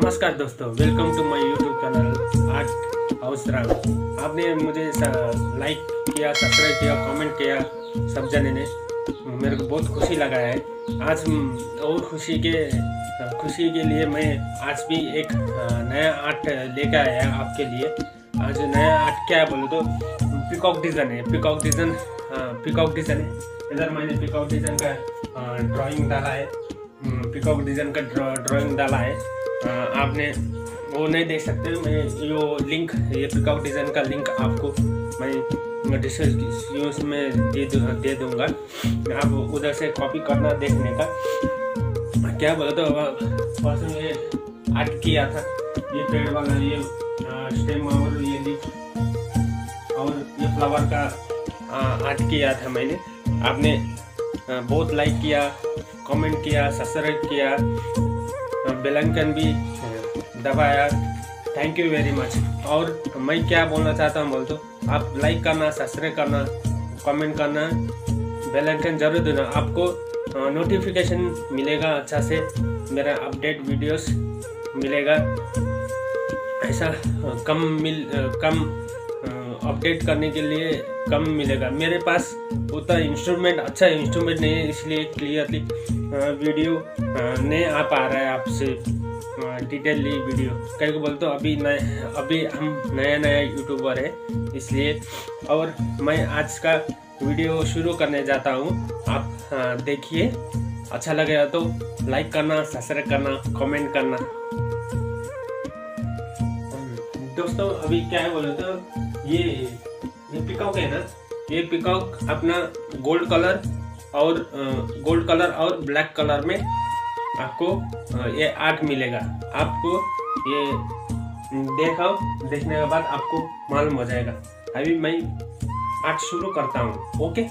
नमस्कार दोस्तों, welcome to my YouTube channel Art House Ram. आपने मुझे लाइक किया, सब्सक्राइब किया, कमेंट किया, सब जने ने मेरे को बहुत खुशी लगा है। आज और खुशी के लिए मैं आज भी एक नया आर्ट लेकर आया आपके लिए। आज नया आर्ट क्या है बोले तो पिकॉक डिज़ाइन है। पिकॉक डिज़ाइन है। इधर मैंने पिकॉक डिज़ाइन का ड्राइंग डाला है, पिकॉक डिज़ाइन का ड्राइंग डाला है। आपने वो नहीं देख सकते, मैं यो लिंक, ये पिकॉक डिज़ाइन का लिंक आपको मैं डिस्क्रिप्शन में दे दूँगा। आप उधर से कॉपी करना देखने का। क्या बोलते हो, बस ये आर्ट किया था, ये पेड़ वाला, ये स्टेम और ये लीफ और ये फ्लावर का आर्ट किया था मैंने। आपने बहुत लाइक किया, कमेंट किया, सब्सक्राइब किया, बेल आइकन भी दबाया। Thank you very much. और मैं क्या बोलना चाहता हूँ बोल तो आप लाइक करना, सब्सक्राइब करना, कमेंट करना, बेल आइकन जरूर देना। आपको नोटिफिकेशन मिलेगा, अच्छा से मेरा अपडेट वीडियोस मिलेगा। ऐसा कम अपडेट करने के लिए कम मिलेगा। मेरे पास उतना इंस्ट्रूमेंट, अच्छा इंस्ट्रूमेंट नहीं है, इसलिए क्लियरली वीडियो नहीं आ पा रहा है, आपसे डिटेलली वीडियो कहीं को बोलते हो। अभी हम नया यूट्यूबर है, इसलिए। और मैं आज का वीडियो शुरू करने जाता हूँ, आप देखिए। अच्छा लगेगा तो लाइक करना, सब्सक्राइब करना, कमेंट करना। दोस्तों अभी क्या है बोले तो ये पिकॉक है ना, ये पिकॉक अपना गोल्ड कलर और ब्लैक कलर में आपको ये आर्ट मिलेगा। आपको ये देखने के बाद आपको मालूम हो जाएगा। अभी मैं आर्ट शुरू करता हूँ। ओके,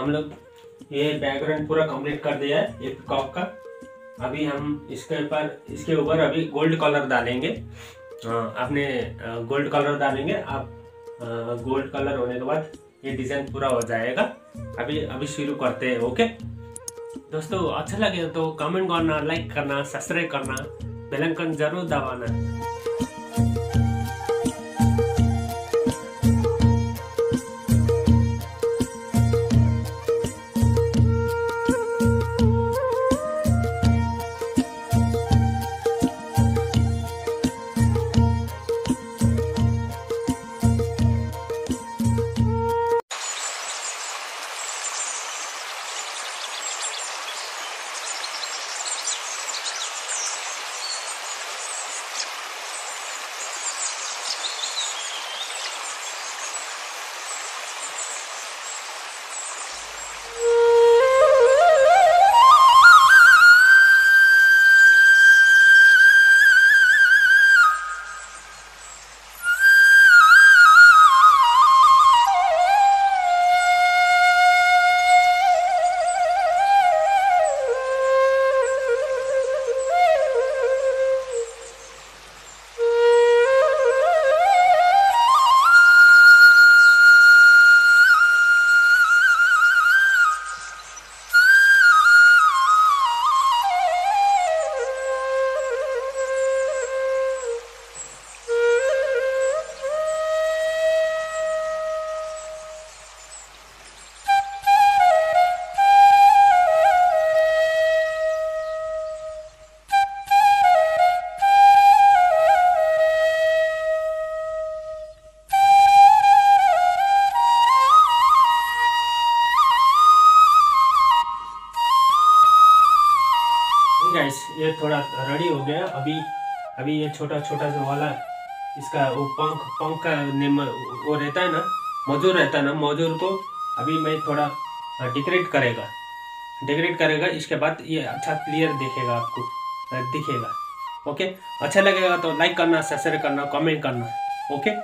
हम लोग ये बैकग्राउंड पूरा कंप्लीट कर दिया है एक कॉप का। अभी हम इसके ऊपर अभी गोल्ड कलर डालेंगे। आपने गोल्ड कलर डालेंगे, आप गोल्ड कलर होने के बाद ये डिज़ाइन पूरा हो जाएगा। अभी शुरू करते हैं। ओके दोस्तों, अच्छा लगे तो कमेंट करना, लाइक करना, सब्सक्राइब करना, बेल आइकन जरूर दबाना। ये थोड़ा रेडी हो गया। अभी ये छोटा छोटा जो वाला इसका वो पंख का वो रहता है ना, मजूर रहता है ना, मजूर को अभी मैं थोड़ा डेकोरेट करेगा। इसके बाद ये अच्छा क्लियर दिखेगा, आपको दिखेगा। ओके, अच्छा लगेगा तो लाइक करना, सब्सक्राइब करना, कमेंट करना। ओके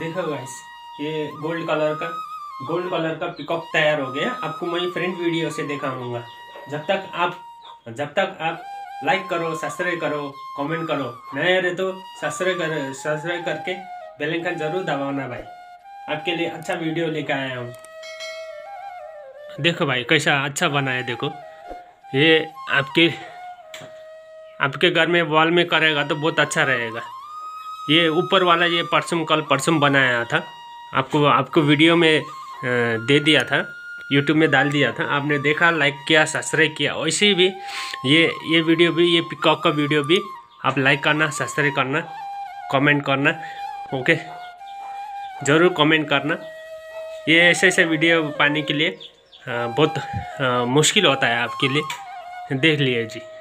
देखो गाइस, ये गोल्ड कलर का पिकॉक तैयार हो गया। आपको मैं फ्रेंड वीडियो से दिखाऊंगा। जब तक आप लाइक करो, सब्सक्राइब करो, कमेंट करो। नया रहे तो सब्सक्राइब करके बेल आइकन जरूर दबाना भाई। आपके लिए अच्छा वीडियो लेकर आया हूँ। देखो भाई कैसा अच्छा बनाया। देखो ये आपके घर में वॉल में करेगा तो बहुत अच्छा रहेगा। ये ऊपर वाला ये कल परसों बनाया था, आपको वीडियो में दे दिया था, यूट्यूब में डाल दिया था, आपने देखा, लाइक किया, सब्सक्राइब किया। वैसे भी ये वीडियो भी, ये पिकॉक का वीडियो भी आप लाइक करना, सब्सक्राइब करना, कमेंट करना। ओके, ज़रूर कमेंट करना। ये ऐसे वीडियो पाने के लिए बहुत मुश्किल होता है आपके लिए। देख लीजिए जी।